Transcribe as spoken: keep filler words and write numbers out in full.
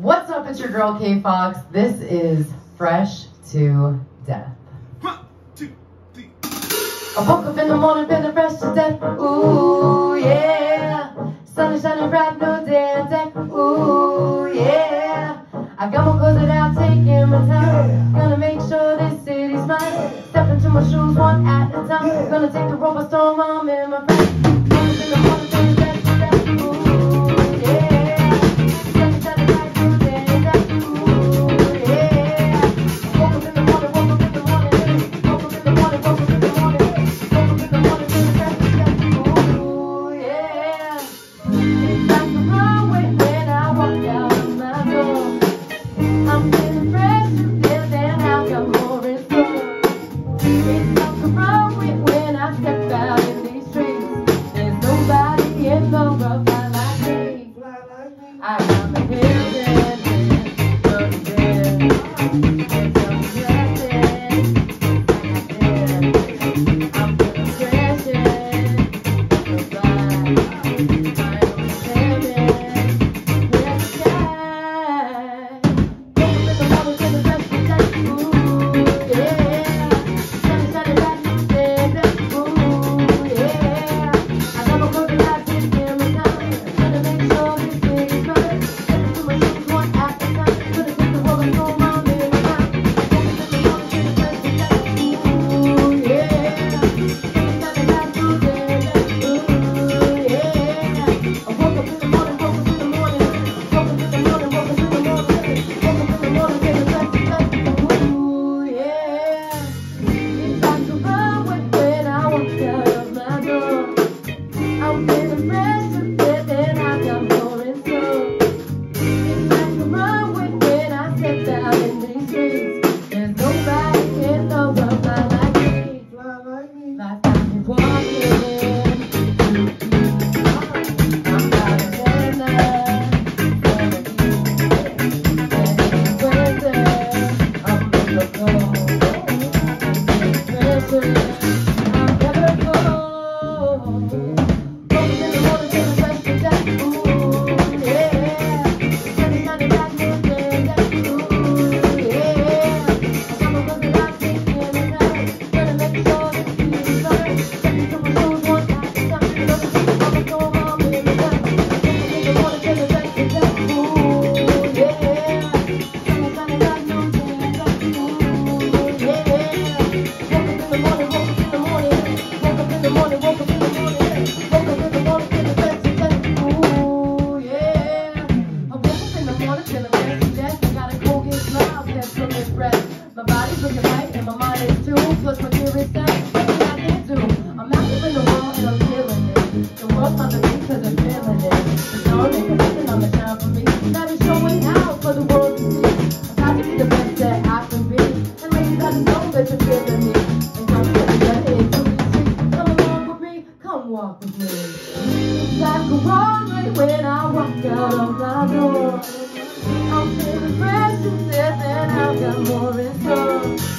What's up? It's your girl K Fox. This is Fresh to Death. One, two, three. I woke up in the morning feeling fresh to death. Ooh yeah, sun is shining bright, no day and death. Ooh yeah, I got my clothes out, taking my time. Gonna make sure this city's mine. Step into my shoes one at a time. Gonna take the rope by storm, I'm in my prime. I'm feeling fresh to death and I've got more in store.